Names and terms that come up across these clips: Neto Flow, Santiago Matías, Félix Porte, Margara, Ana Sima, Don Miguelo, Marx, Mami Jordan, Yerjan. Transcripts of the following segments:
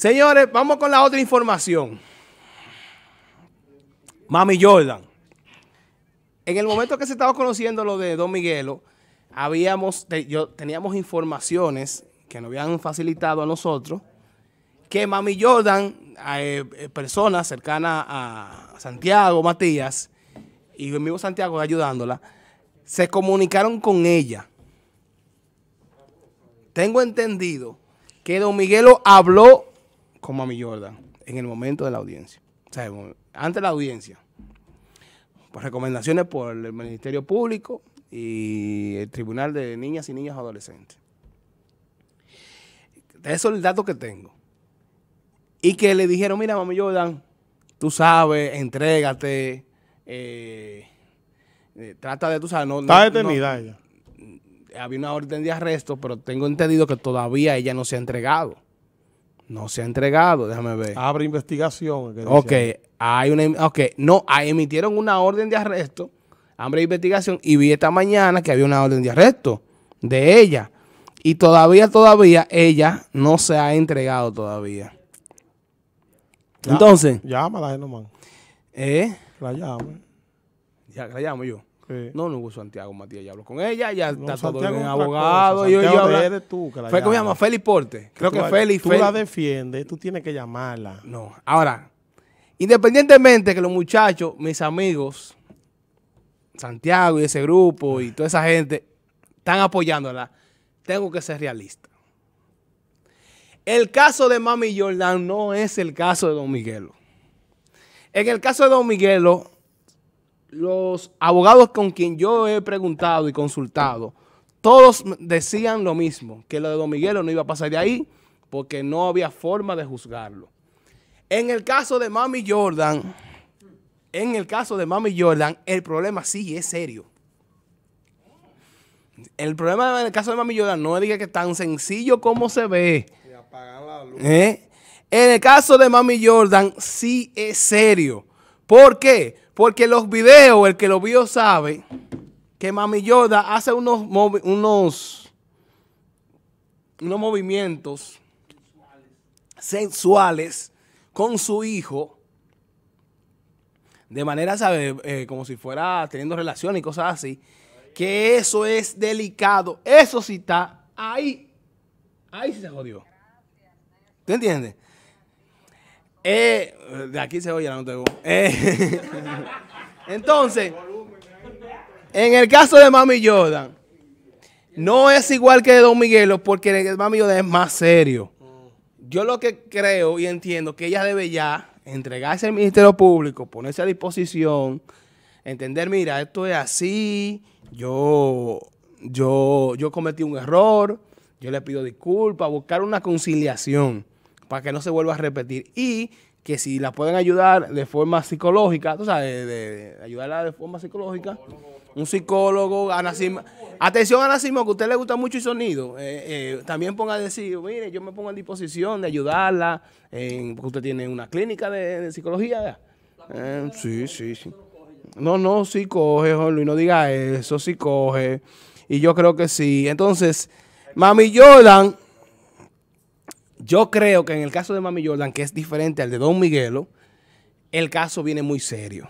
Señores, vamos con la otra información. Mami Jordan. En el momento que se estaba conociendo lo de Don Miguelo, teníamos informaciones que nos habían facilitado a nosotros, que Mami Jordan, personas cercanas a Santiago Matías, y el mismo Santiago ayudándola, se comunicaron con ella. Tengo entendido que Don Miguelo habló con Mami Jordan en el momento de la audiencia, o sea, antes de la audiencia, por recomendaciones por el Ministerio Público y el Tribunal de Niñas y Niños Adolescentes. Eso es el dato que tengo. Y que le dijeron, mira, Mami Jordan, tú sabes, entrégate, trata de, tú sabes, no... Está detenida ella. Había una orden de arresto, pero tengo entendido que todavía ella no se ha entregado. No se ha entregado, déjame ver. Abre investigación. Ok, hay una... Ok, no, emitieron una orden de arresto, abre investigación, y vi esta mañana que había una orden de arresto de ella. Y todavía, ella no se ha entregado todavía. Ya, entonces... Llámala, nomás. La llamo. Ya, la llamo yo. Sí. No hubo Santiago Matías, ya hablo con ella, ya no, está Santiago todo bien, abogado. Eres tú que la llamas. ¿Cómo se llama? Félix Porte. Creo que Félix. Tú la defiendes, tú tienes que llamarla. No, ahora, independientemente que los muchachos, mis amigos, Santiago y ese grupo y toda esa gente, están apoyándola, tengo que ser realista. El caso de Mami Jordan no es el caso de Don Miguelo. En el caso de Don Miguelo, los abogados con quien yo he preguntado y consultado, todos decían lo mismo, que lo de Don Miguelo no iba a pasar de ahí porque no había forma de juzgarlo. En el caso de Mami Jordan, el problema sí es serio. El problema en el caso de Mami Jordan no es que tan sencillo como se ve. En el caso de Mami Jordan sí es serio. ¿Por qué? Porque los videos, el que los vio sabe que Mami Jordan hace unos movimientos sensuales con su hijo de manera, ¿sabe? Como si fuera teniendo relaciones y cosas así. Que eso es delicado. Eso sí está ahí. Ahí sí se jodió. ¿Tú entiendes? De aquí se oye la nota. Entonces, en el caso de Mami Jordan, no es igual que de Don Miguelo, porque el Mami Jordan es más serio. Yo lo que creo y entiendo que ella debe ya entregarse al Ministerio Público, ponerse a disposición, entender, mira, esto es así, yo cometí un error, yo le pido disculpas, buscar una conciliación para que no se vuelva a repetir. Y que si la pueden ayudar de forma psicológica, tú sabes, de ayudarla de forma psicológica, un psicólogo, Ana Sima. Atención, Ana Sima, que a usted le gusta mucho el sonido. También ponga a decir, mire, yo me pongo a disposición de ayudarla, porque usted tiene una clínica de psicología. Sí. No, sí coge, Juan Luis, no diga eso, sí coge. Y yo creo que sí. Entonces, Mami Jordan... Yo creo que en el caso de Mami Jordan, que es diferente al de Don Miguelo, el caso viene muy serio.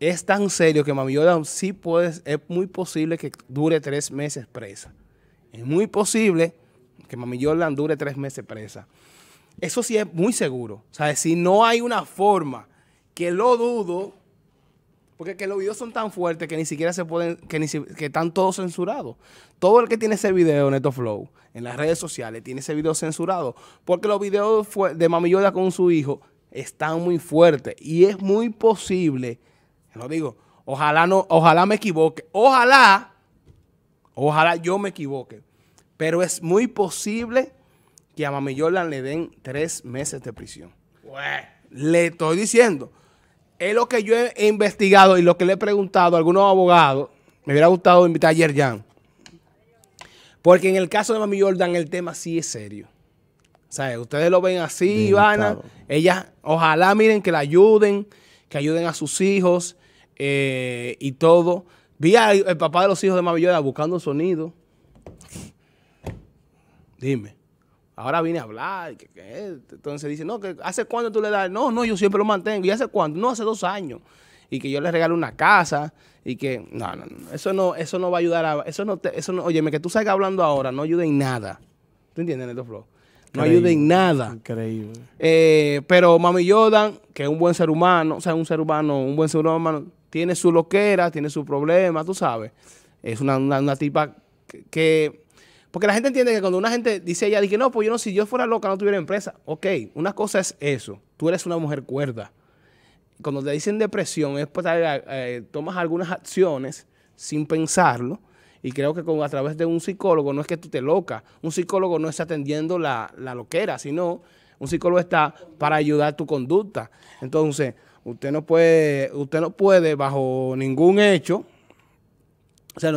Es tan serio que Mami Jordan sí puede, es muy posible que dure 3 meses presa. Es muy posible que Mami Jordan dure 3 meses presa. Eso sí es muy seguro. O sea, si no hay una forma, que lo dudo, porque que los videos son tan fuertes que ni siquiera se pueden, que están todos censurados. Todo el que tiene ese video, Neto Flow, en las redes sociales, tiene ese video censurado. Porque los videos de Mami Jordan con su hijo están muy fuertes. Y es muy posible, lo digo, ojalá no, ojalá me equivoque. Ojalá yo me equivoque. Pero es muy posible que a Mami Jordan le den 3 meses de prisión. Ué. Le estoy diciendo. Es lo que yo he investigado y lo que le he preguntado a algunos abogados. Me hubiera gustado invitar a Yerjan. Porque en el caso de Mami Jordan, el tema sí es serio. O sea, ustedes lo ven así, Ivana. Claro. Ellas, ojalá miren que la ayuden, a sus hijos y todo. Vi al papá de los hijos de Mami Jordan buscando sonido. Dime. Ahora vine a hablar. Entonces dice, no, que ¿hace cuánto tú le das? No, no, yo siempre lo mantengo. ¿Y hace cuánto? No, hace 2 años. Y que yo le regalo una casa y que... No, no, no. Eso no va a ayudar a... Eso no, óyeme, que tú salgas hablando ahora no ayuda en nada. ¿Tú entiendes, Neto Flow? No ayuda en nada. Increíble. Pero Mami Jordan, que es un buen ser humano, o sea, un buen ser humano, tiene su loquera, tiene su problema, tú sabes. Es una tipa que... Porque la gente entiende que cuando una gente dice ella, dice, no, pues yo no, si yo fuera loca no tuviera empresa. Ok, una cosa es eso. Tú eres una mujer cuerda. Cuando te dicen depresión es pues, tomas algunas acciones sin pensarlo y creo que a través de un psicólogo no es que tú te loca. Un psicólogo no está atendiendo la loquera, sino un psicólogo está para ayudar tu conducta. Entonces, usted no puede bajo ningún hecho, o sea,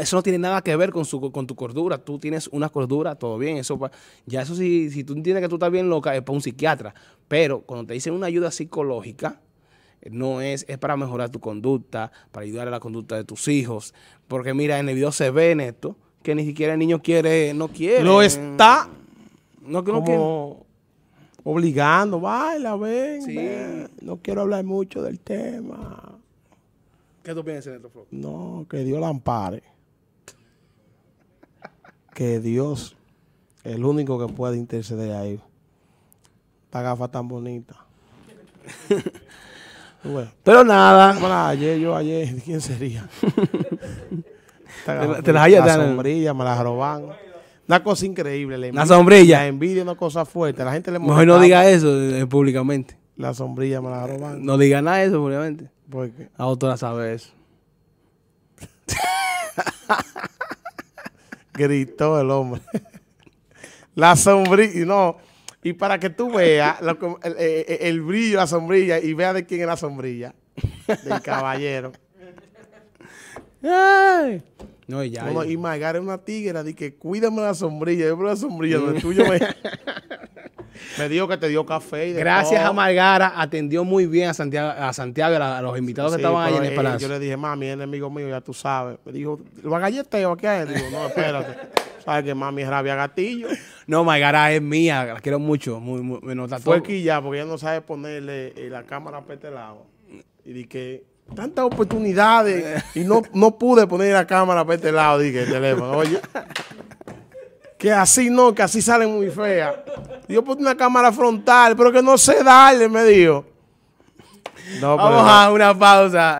eso no tiene nada que ver con tu cordura. Tú tienes una cordura, todo bien. Eso si tú entiendes que tú estás bien loca, es para un psiquiatra. Pero cuando te dicen una ayuda psicológica, no es para mejorar tu conducta, para ayudar a la conducta de tus hijos. Porque mira, en el video se ve en esto, que ni siquiera el niño no quiere. Lo está obligando, baila, ven, sí. Ven. No quiero hablar mucho del tema. ¿Qué tú piensas, Neto Flow? No, que Dios la ampare. Que Dios es el único que puede interceder ahí. Esta gafa tan bonita. Bueno, pero nada. Yo ayer, ¿quién sería? Te las hallas. La sombrilla me las roban. Una cosa increíble. La sombrilla. La envidia es una cosa fuerte. La gente le molesta. Mejor no diga eso públicamente. La sombrilla me la roban. No diga nada de eso públicamente. Porque la autora sabe eso. Gritó el hombre. La sombrilla. No. Y para que tú veas el brillo de la sombrilla y veas de quién es la sombrilla. Del caballero. Ay. No, y ya. No, y Margara es una tigra. Dice que cuídame la sombrilla. Yo la sombrilla. Lo tuyo me dijo que te dio café. Y gracias a Margara. Atendió muy bien a Santiago a los invitados que estaban ahí en el palacio. Yo le dije, mami, es enemigo mío, ya tú sabes. Me dijo, ¿lo agalleteo aquí a él? Digo, no, espérate. Sabes que mami es rabia gatillo. No, Margara es mía, la quiero mucho. Fue aquí ya, porque ella no sabe ponerle la cámara petelado. Y dije, tantas oportunidades. Y no pude poner la cámara petelado, dije, el teléfono. Oye, que así no, que así salen muy feas. Yo puse una cámara frontal, pero que no sé darle, me dijo. No, vamos a una pausa.